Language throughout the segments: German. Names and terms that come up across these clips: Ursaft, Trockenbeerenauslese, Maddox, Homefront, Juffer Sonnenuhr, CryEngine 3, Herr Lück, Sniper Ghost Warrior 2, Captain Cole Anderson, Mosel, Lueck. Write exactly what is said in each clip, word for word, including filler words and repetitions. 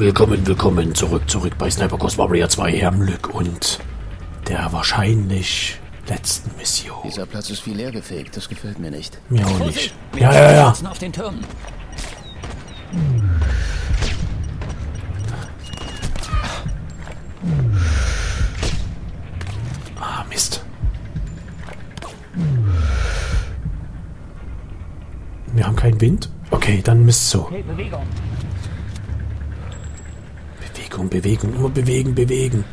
Willkommen, willkommen zurück, zurück bei Sniper Ghost Warrior zwei, Herr Lück und der wahrscheinlich letzten Mission. Dieser Platz ist viel leer gefegt, das gefällt mir nicht. Mir auch nicht. Ja, ja, ja. Ah, Mist. Wir haben keinen Wind? Okay, dann Mist so. Bewegung, Bewegung, nur bewegen, bewegen.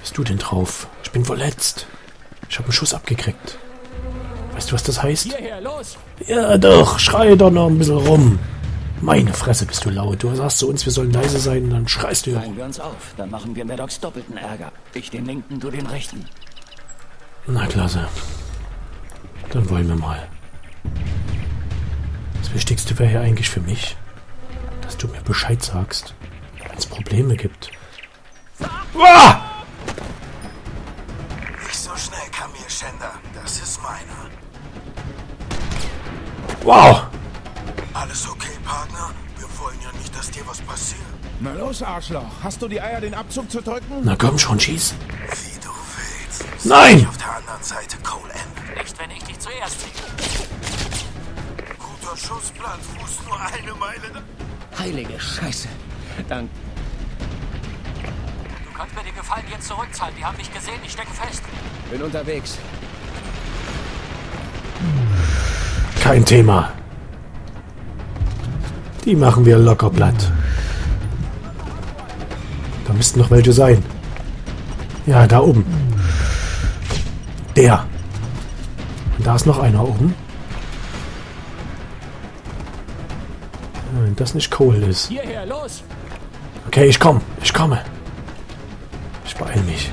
Bist du denn drauf? Ich bin verletzt. Ich habe einen Schuss abgekriegt. Weißt du, was das heißt? Hierher, los. Ja doch, schrei doch noch ein bisschen rum. Meine Fresse, bist du laut. Du sagst zu uns, wir sollen leise sein, dann schreist du ja. Fangen wir uns auf, dann machen wir Maddox doppelten Ärger. Ich den linken, du den rechten. Na klasse. Dann wollen wir mal. Das Wichtigste wäre ja eigentlich für mich, dass du mir Bescheid sagst, wenn es Probleme gibt. Ah! Nicht so schnell, Kamil Schänder. Das ist meiner. Wow! Alles okay, Partner? Wir wollen ja nicht, dass dir was passiert. Na los, Arschloch. Hast du die Eier, den Abzug zu drücken? Na komm schon, schieß. Wie du willst. Nein! Ich auf der anderen Seite, Cole M. Nicht, wenn ich dich zuerst sehe. Guter Schussplan, Fuß nur eine Meile. Heilige Scheiße. Dann... Du kannst mir den Gefallen jetzt zurückzahlen. Die haben mich gesehen, ich stecke fest. Bin unterwegs. Kein Thema. Die machen wir locker platt. Da müssten noch welche sein. Ja, da oben. Der. Und da ist noch einer oben. Wenn das nicht cool ist. Hierher, los! Okay, ich komme. Ich komme. Ich beeil mich.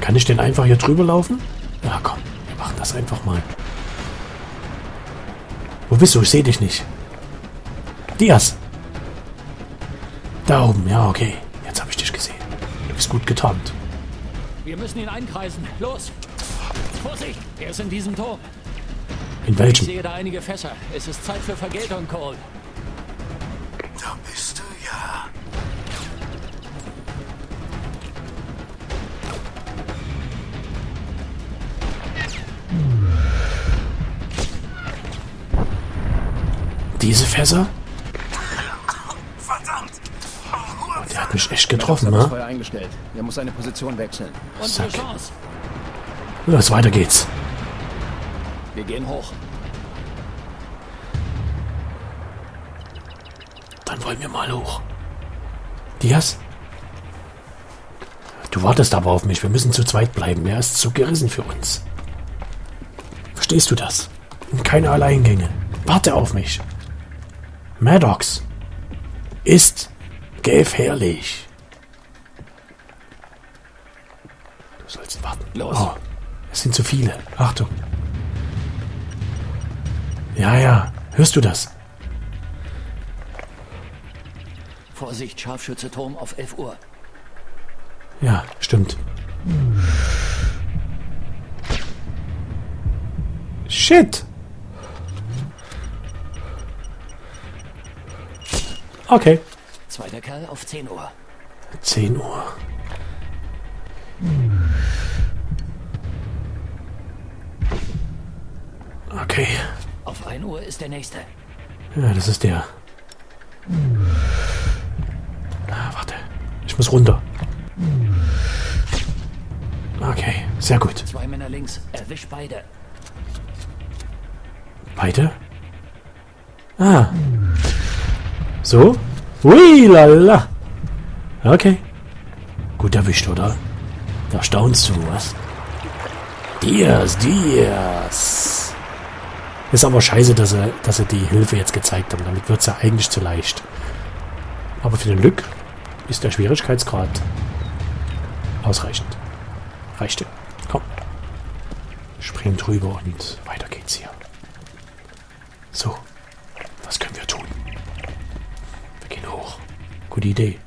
Kann ich denn einfach hier drüber laufen? Na komm, wir machen das einfach mal. Wo bist du? Ich sehe dich nicht. Diaz! Da oben, ja, okay. Jetzt habe ich dich gesehen. Du bist gut getarnt. Wir müssen ihn einkreisen. Los! Vorsicht! Er ist in diesem Tor. In welchem? Ich sehe da einige Fässer. Es ist Zeit für Vergeltung, Cole. Da bist du ja. Diese Fässer? Verdammt! Oh, der hat mich echt getroffen, ne? Er muss seine Position wechseln. Zack. Los, weiter geht's. Wir gehen hoch. Dann wollen wir mal hoch. Diaz? Du wartest aber auf mich. Wir müssen zu zweit bleiben. Er ist zu gerissen für uns. Verstehst du das? Und keine Alleingänge. Warte auf mich. Maddox ist gefährlich. Du sollst warten. Los. Oh, es sind zu viele. Achtung. Ja, ja. Hörst du das? Vorsicht, Scharfschütze Turm auf elf Uhr. Ja, stimmt. Shit! Okay. Zweiter Kerl auf zehn Uhr. zehn Uhr. Okay. Auf ein Uhr ist der nächste. Ja, das ist der. Ah, warte. Ich muss runter. Okay, sehr gut. Zwei Männer links. Erwisch beide. Beide? Ah. So. Hui, lala. Okay. Gut erwischt, oder? Da staunst du, was? Diaz, Diaz. Ist aber scheiße, dass er, dass er die Hilfe jetzt gezeigt haben. Damit wird es ja eigentlich zu leicht. Aber für den Lück ist der Schwierigkeitsgrad ausreichend. Reichte. Komm. Spring drüber und weiter geht's hier. So. Was können wir tun? Wir gehen hoch. Gute Idee.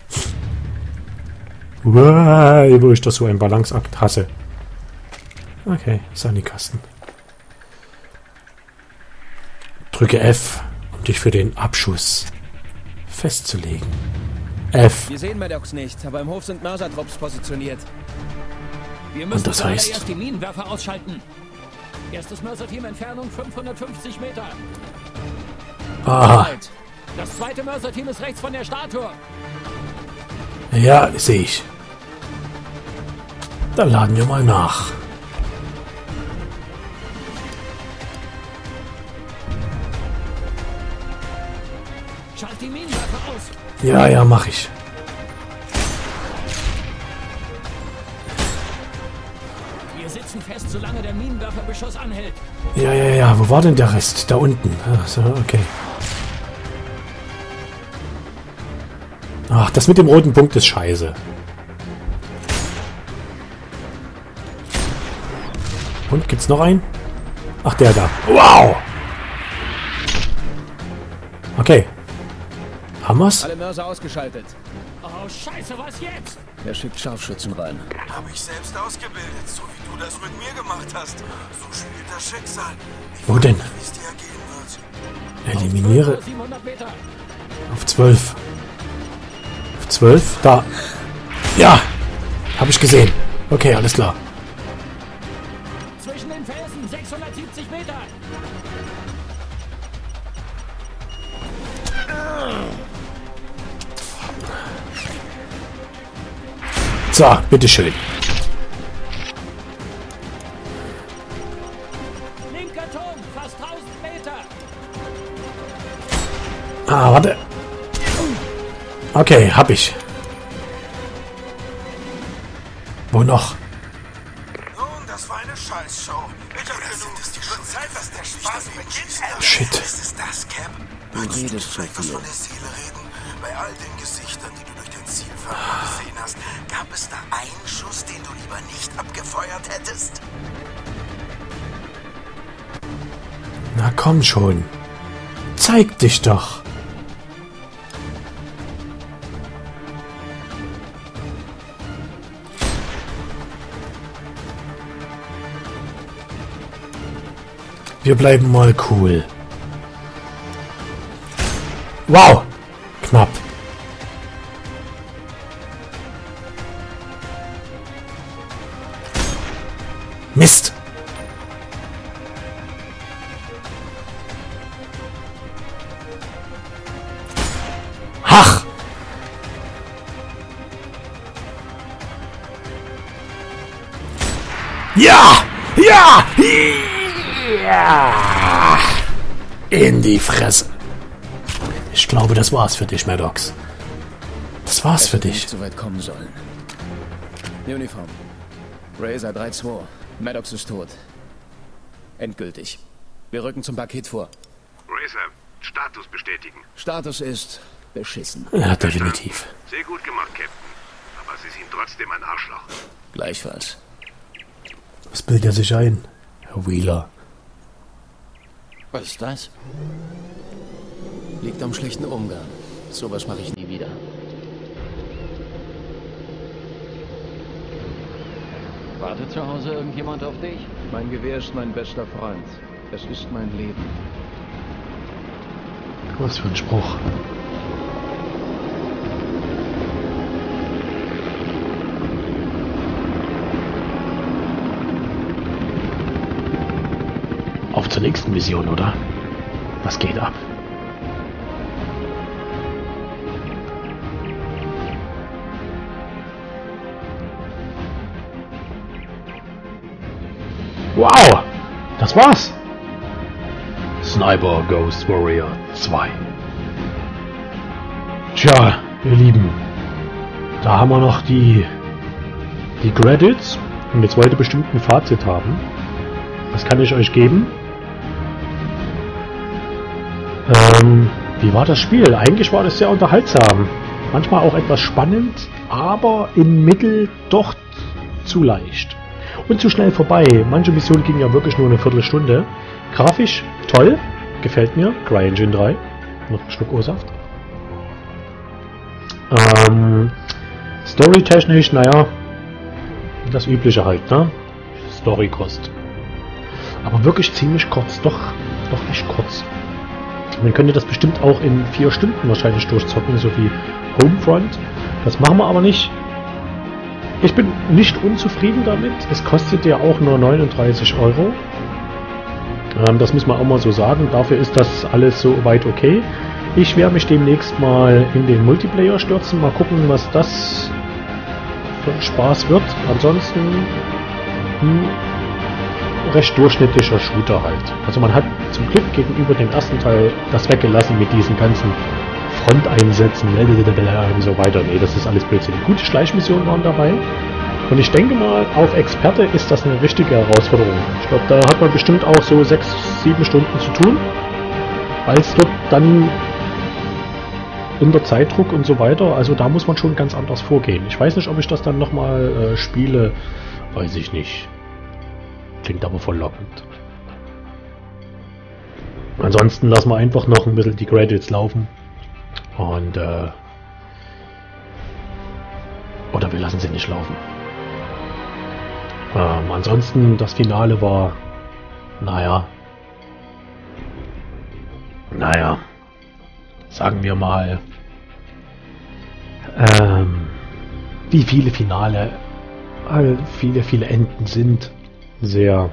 Wow, wo ich das so ein Balanceakt hasse. Okay, Sanikasten. Drücke F dich für den Abschuss festzulegen. F. Wir sehen Maddox nicht, aber im Hof sind Mörsertrupps positioniert. Wir müssen Und das heißt... erst die Minenwerfer ausschalten. Erstes Mörserteam Entfernung fünfhundertfünfzig Meter. Ah. Das zweite Mörserteam ist rechts von der Statue. Ja, sehe ich. Dann laden wir mal nach. Schalt die Minenwerfer aus. Ja, ja, mach ich. Wir sitzen fest, solange der Minenwerferbeschuss anhält. Ja, ja, ja. Wo war denn der Rest? Da unten. Ach so, okay. Ach, das mit dem roten Punkt ist scheiße. Und gibt's noch einen? Ach, der da. Wow! Okay. Haben wir's? Alle Mörser ausgeschaltet. Oh, scheiße, was jetzt? Er schickt Scharfschützen rein. Habe ich selbst ausgebildet, so wie du das mit mir gemacht hast. So spielt das Schicksal. Ich Wo denn? Nicht, Eliminiere. Auf zwölf. Auf zwölf? Da. Ja! Habe ich gesehen. Okay, alles klar. sechshundertsiebzig Meter. So, bitteschön. Linker Turm, fast tausend Meter. Ah, warte. Okay, hab ich. Wo noch? Das war eine Scheißshow. Ich hab genug, dass die Zeit, dass der Spaß beginnt. Shit. Was ist das, Cap? Würdest du vielleicht was von der Seele reden? Bei all den Gesichtern, die du durch den Zielfahrer gesehen hast, gab es da einen Schuss, den du lieber nicht abgefeuert hättest? Na komm schon. Zeig dich doch. Wir bleiben mal cool. Wow! Knapp. Mist! Hach! Ja! Ja! Ja! In die Fresse. Ich glaube, das war's für dich, Maddox. Das war's für dich. Nicht so weit kommen sollen. Die Uniform. Razor drei zwei. Maddox ist tot. Endgültig. Wir rücken zum Paket vor. Razor, Status bestätigen. Status ist beschissen. Ja, definitiv. Sehr gut gemacht, Captain. Aber Sie sind trotzdem ein Arschloch. Gleichfalls. Was bildet er sich ein, Herr Wheeler? Was ist das? Liegt am schlechten Umgang. Sowas mache ich nie wieder. Wartet zu Hause irgendjemand auf dich? Mein Gewehr ist mein bester Freund. Es ist mein Leben. Was für ein Spruch. Auf zur nächsten Mission, oder? Was geht ab? Wow! Das war's! Sniper Ghost Warrior zwei. Tja, ihr Lieben. Da haben wir noch die, die Credits. Und jetzt wollt ihr bestimmt ein Fazit haben. Was kann ich euch geben? Ähm, wie war das Spiel? Eigentlich war das sehr unterhaltsam. Manchmal auch etwas spannend, aber im Mittel doch zu leicht. Und zu schnell vorbei. Manche Missionen gingen ja wirklich nur eine Viertelstunde. Grafisch toll. Gefällt mir. CryEngine drei. Noch ein Schluck Ursaft. Ähm, Storytechnisch, naja, das Übliche halt, ne? Storykost. Aber wirklich ziemlich kurz. Doch, doch echt kurz. Man könnte das bestimmt auch in vier Stunden wahrscheinlich durchzocken, so wie Homefront. Das machen wir aber nicht. Ich bin nicht unzufrieden damit. Es kostet ja auch nur neununddreißig Euro. Ähm, das muss man auch mal so sagen. Dafür ist das alles so weit okay. Ich werde mich demnächst mal in den Multiplayer stürzen. Mal gucken, was das für Spaß wird. Ansonsten hm, recht durchschnittlicher Shooter halt. Also man hat zum Glück gegenüber dem ersten Teil das weggelassen mit diesen ganzen Fronteinsätzen und so weiter. Nee, das ist alles Blödsinn. Gute Schleichmissionen waren dabei. Und ich denke mal, auf Experte ist das eine richtige Herausforderung. Ich glaube, da hat man bestimmt auch so sechs, sieben Stunden zu tun, weil es dort dann unter Zeitdruck und so weiter, also da muss man schon ganz anders vorgehen. Ich weiß nicht, ob ich das dann nochmal äh, spiele, weiß ich nicht. Klingt aber verlockend. Ansonsten lassen wir einfach noch ein bisschen die Credits laufen. Und, äh, oder wir lassen sie nicht laufen. Ähm, ansonsten, das Finale war, naja, naja, sagen wir mal, ähm, wie viele Finale, all, viele, viele Enden sind, sehr,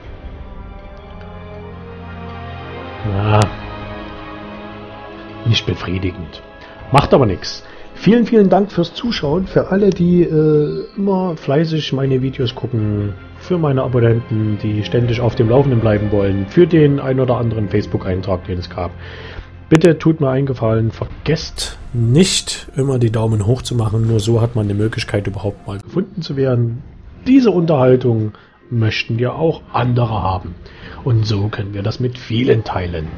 na, nicht befriedigend. Macht aber nichts. Vielen, vielen Dank fürs Zuschauen. Für alle, die äh, immer fleißig meine Videos gucken. Für meine Abonnenten, die ständig auf dem Laufenden bleiben wollen. Für den ein oder anderen Facebook-Eintrag, den es gab. Bitte tut mir einen Gefallen. Vergesst nicht, immer die Daumen hoch zu machen. Nur so hat man eine Möglichkeit, überhaupt mal gefunden zu werden. Diese Unterhaltung möchten ja auch andere haben. Und so können wir das mit vielen teilen.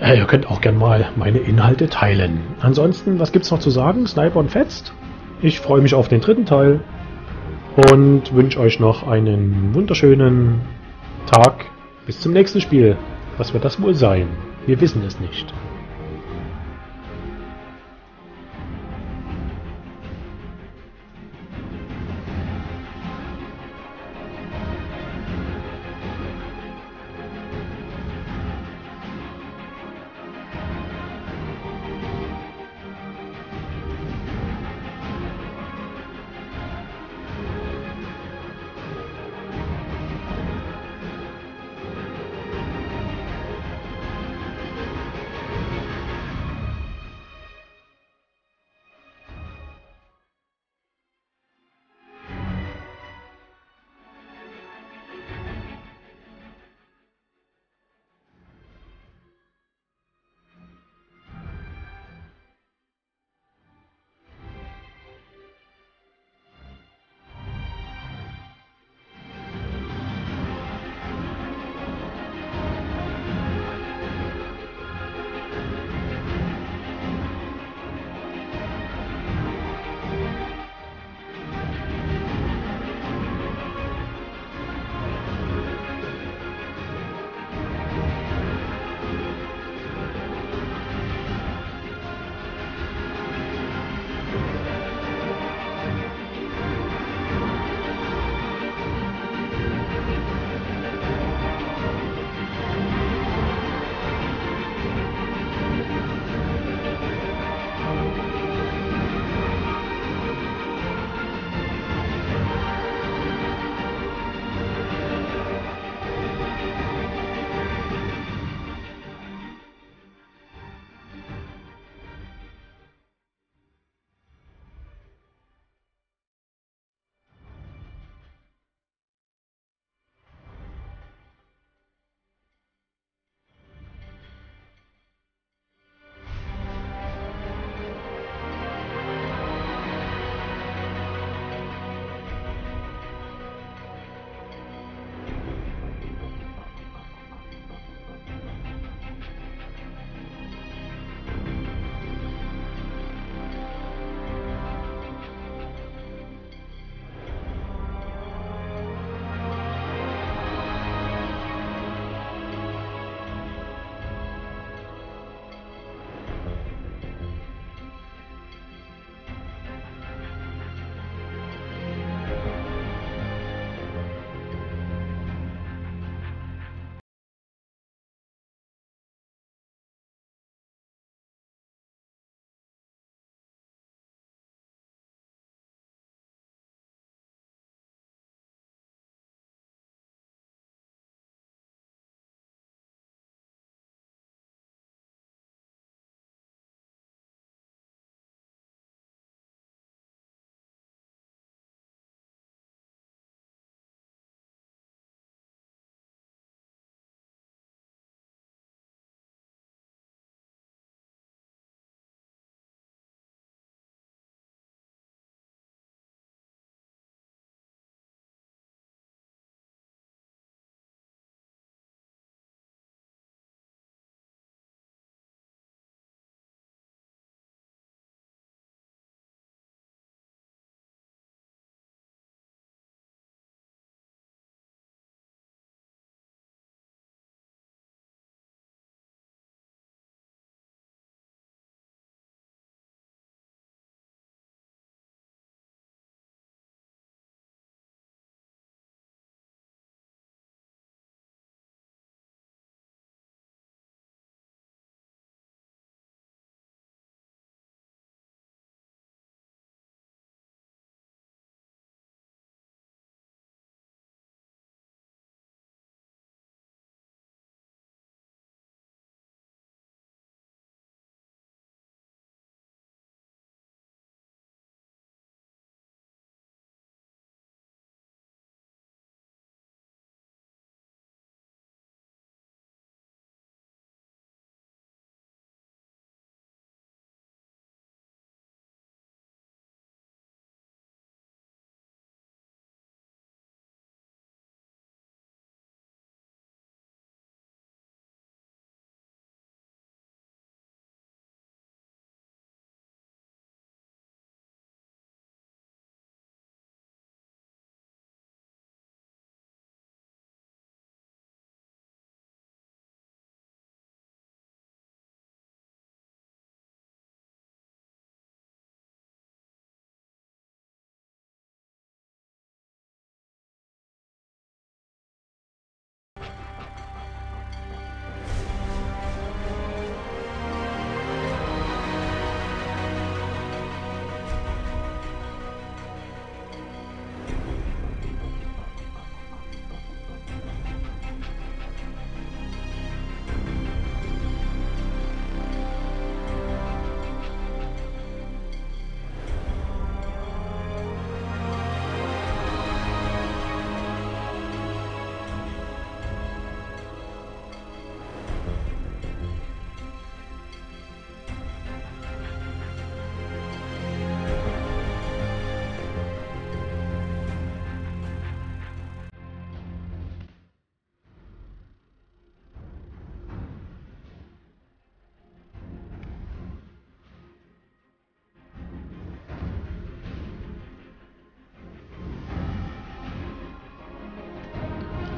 Ja, ihr könnt auch gern mal meine Inhalte teilen. Ansonsten, was gibt's noch zu sagen? Sniper und fetzt. Ich freue mich auf den dritten Teil und wünsche euch noch einen wunderschönen Tag. Bis zum nächsten Spiel. Was wird das wohl sein? Wir wissen es nicht.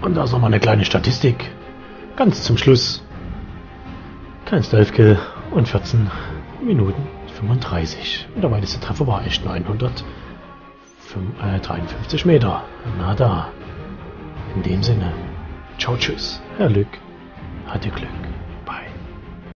Und da ist nochmal eine kleine Statistik. Ganz zum Schluss. Kein Stealth-Kill und vierzehn Minuten fünfunddreißig. Und der weiteste Treffer war echt neunhundertdreiundfünfzig Meter. Na da. In dem Sinne. Ciao, tschüss. Herr Lück hatte Glück.